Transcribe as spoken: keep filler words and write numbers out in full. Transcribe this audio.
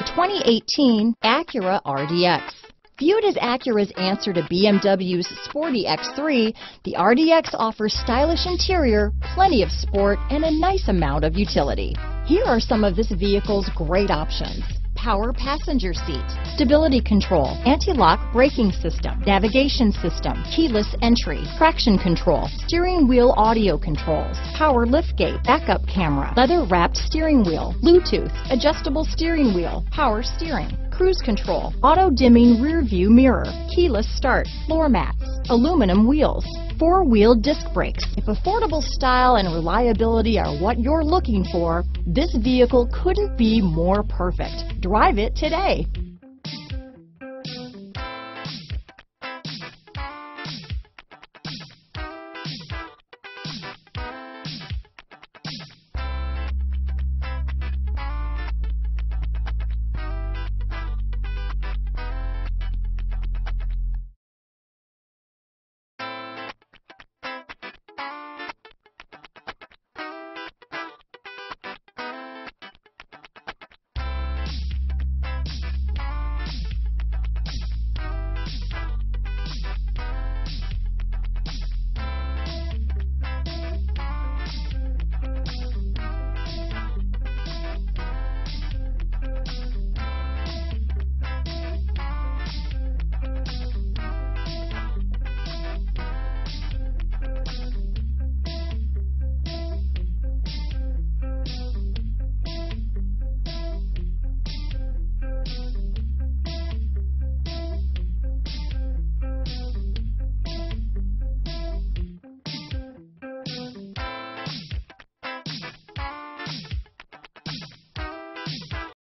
the twenty eighteen Acura R D X. Viewed as Acura's answer to B M W's sporty X three, the R D X offers stylish interior, plenty of sport, and a nice amount of utility. Here are some of this vehicle's great options: power passenger seat, stability control, anti-lock braking system, navigation system, keyless entry, traction control, steering wheel audio controls, power liftgate, backup camera, leather-wrapped steering wheel, Bluetooth, adjustable steering wheel, power steering, cruise control, auto-dimming rear-view mirror, keyless start, floor mats, aluminum wheels, four-wheel disc brakes. If affordable style and reliability are what you're looking for, this vehicle couldn't be more perfect. Drive it today.